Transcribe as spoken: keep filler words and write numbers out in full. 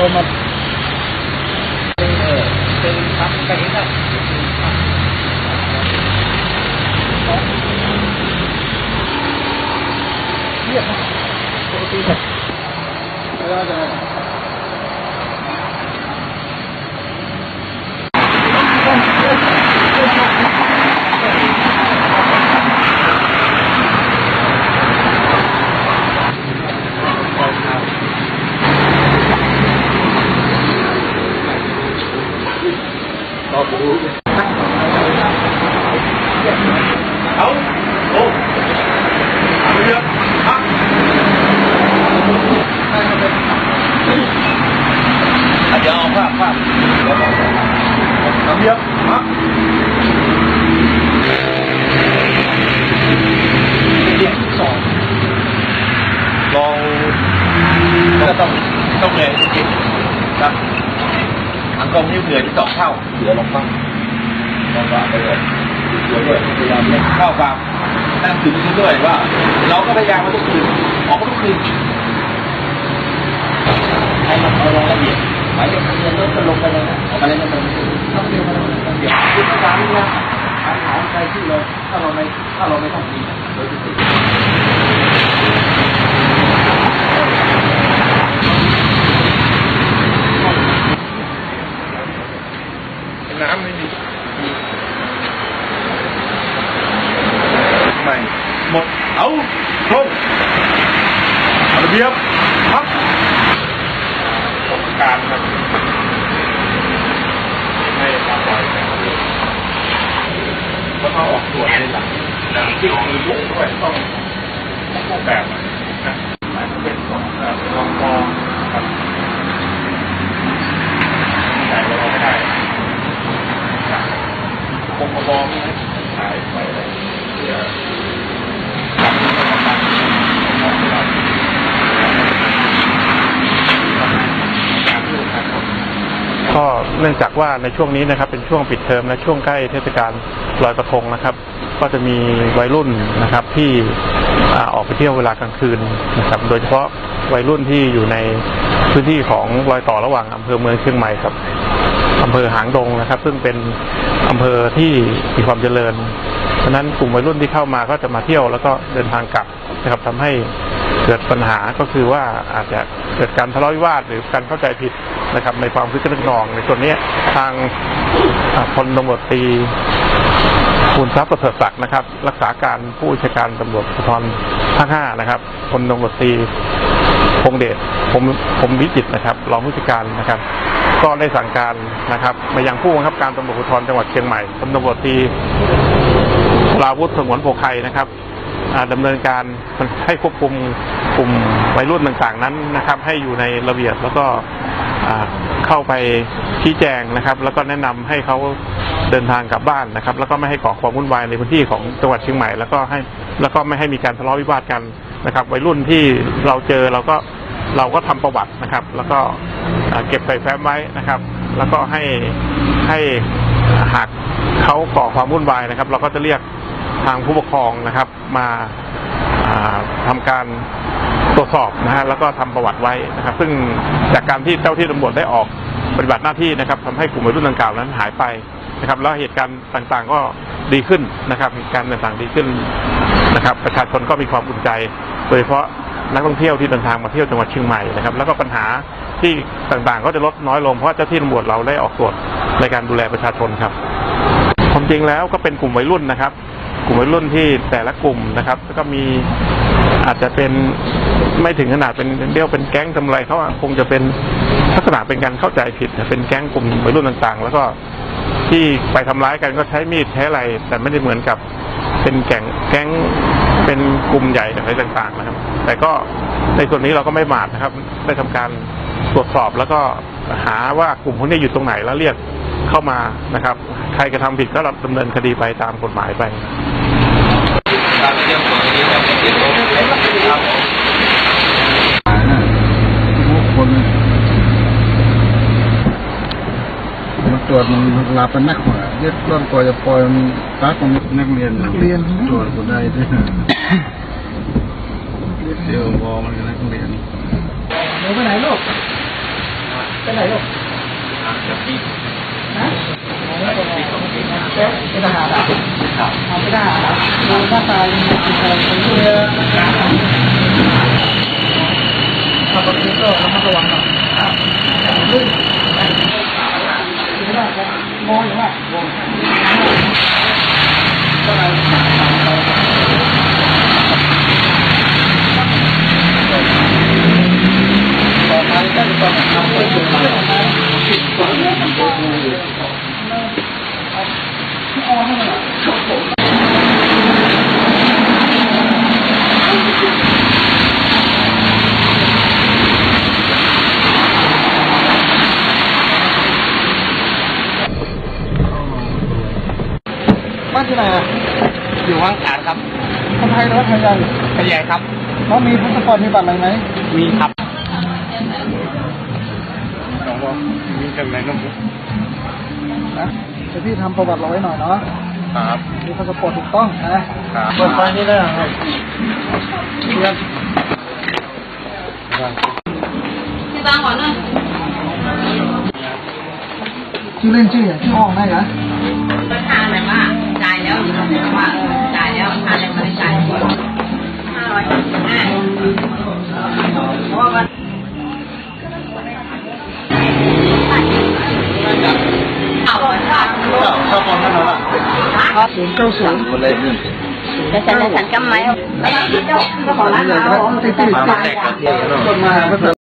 ก็มาเป็นเออเป็นพักไปได้เยี่ยมปกติเลยแล้วจะจากว่าในช่วงนี้นะครับเป็นช่วงปิดเทอมและช่วงใกล้เทศกาลลอยกระทงนะครับก็จะมีวัยรุ่นนะครับที่ออกไปเที่ยวเวลากลางคืนนะครับโดยเฉพาะวัยรุ่นที่อยู่ในพื้นที่ของรอยต่อระหว่างอำเภอเมืองเชียงใหม่กับอำเภอหางดงนะครับซึ่งเป็นอำเภอที่มีความเจริญเพราะนั้นกลุ่มวัยรุ่นที่เข้ามาก็จะมาเที่ยวแล้วก็เดินทางกลับนะครับทำให้เกิดปัญหาก็คือว่าอาจจะเกิดการทะเลาะวิวาทหรือการเข้าใจผิดนะครับในความคิดนึกนองในส่วนนี้ทางพลตำรวจตรีคุณทรัพย์ประเสริฐศักดิ์นะครับรักษาการผู้บัญชาการตำรวจภูธรภาคห้านะครับพลตำรวจตรีพงเดชผมผมวิจิตรนะครับรองผู้บัญชาการนะครับก็ได้สั่งการนะครับไปยังผู้บังคับการตำรวจภูธรจังหวัดเชียงใหม่พลตำรวจตรีราวุฒิสงวนโพไคนะครับดำเนินการให้ควบคุมกลุ่มวัยรุ่นต่างๆนั้นนะครับให้อยู่ในระเบียบแล้วก็เข้าไปชี้แจงนะครับแล้วก็แนะนำให้เขาเดินทางกลับบ้านนะครับแล้วก็ไม่ให้ก่อความวุ่นวายในพื้นที่ของจังหวัดเชียงใหม่แล้วก็ให้แล้วก็ไม่ให้มีการทะเลาะวิวาทกันนะครับวัยรุ่นที่เราเจอเราก็เราก็ทำประวัตินะครับแล้วก็เก็บใส่แฟ้มไว้นะครับแล้วก็ให้ให้หากเขาก่อความวุ่นวายนะครับเราก็จะเรียกทางผู้ปกครองนะครับมาทำการตรวจสอบนะฮะแล้วก็ทำประวัติไว้นะครับซึ่งจากการที่เจ้าที่ตำรวจได้ออกปฏิบัติหน้าที่นะครับทำให้กลุ่มวัยรุ่นดังกล่าวนั้นหายไปนะครับแล้วเหตุการณ์ต่างๆก็ดีขึ้นนะครับเหตุการณ์ต่างๆดีขึ้นนะครับประชาชนก็มีความอุ่นใจโดยเฉพาะนักท่องเที่ยวที่เดินทางมาเที่ยวจังหวัดเชียงใหม่นะครับแล้วก็ปัญหาที่ต่างๆก็จะลดน้อยลงเพราะเจ้าที่ตำรวจเราได้ออกตรวจในการดูแลประชาชนครับความจริงแล้วก็เป็นกลุ่มวัยรุ่นนะครับกลุ่มวัยรุ่นที่แต่ละกลุ่มนะครับก็มีอาจจะเป็นไม่ถึงขนาดเป็นเดี่ยวเป็นแก๊งทำอะไรเขาคงจะเป็นลักษณะเป็นการเข้าใจผิดเป็นแก๊งกลุ่มวัยรุ่นต่างๆแล้วก็ที่ไปทำร้ายกันก็ใช้มีดใช้อะไรแต่ไม่ได้เหมือนกับเป็นแก๊งแก๊งเป็นกลุ่มใหญ่อะไรต่างๆนะครับแต่ก็ในส่วนนี้เราก็ไม่หมาดนะครับได้ทำการตรวจสอบแล้วก็หาว่ากลุ่มพวกนี้อยู่ตรงไหนแล้วเรียกเข้ามานะครับใครกระทำผิดก็รับดำเนินคดีไปตามกฎหมายไปตรวจมันลาเป็นนักหัวยึดร่อนปล่อยจะปล่อยมันรักของนักเรียนนักเรียนตรวจคนใดด้วยเดี๋ยวมองมันนักเรียนไปไหนลูก ไปไหนลูกจับปีกนะจับปีกของปีกเป็นทหารเหรอเอาไม่ได้เหรอดูหน้าตาดีดีเลยผมดูเลยขับรถก็ระมัดระวังหน่อยลื่นไม่ได้ครับมองอยู่ว่ามองก็เลยมันก็จะต้องทำให้ถูกต้องผิดกฎหมายบ้านที่ไหนอ่ะอยู่วังสารครับคนไทยหรือว่าไทยใหญ่ไทยใหญ่ครับแล้วมีพุทธพจน์มีบัตรอะไรไหมมีครับมีจังไรน้องพี่นะเดี๋ยวพี่ทำประวัติเราไว้หน่อยเนาะครับมีพาสปอร์ตถูกต้องนะครับเปิดไฟนี่ได้หรอครับเพื่อนพี่บางก่อนนะชื่อเล่นชื่ออย่างที่ห้องได้เหรอไปทางไหนมาจ่ายแล้วหรือว่าจ่ายแล้วทางไหนมาได้จ่ายห้าร้อยห้าเพราะว่าศูนย์เก้าศูนย์คนเลยหนึ่งจะสั่นจะสั่นกำไม้แล้วที่เจ้าก็ขอร้านเราติดติดติดติดมา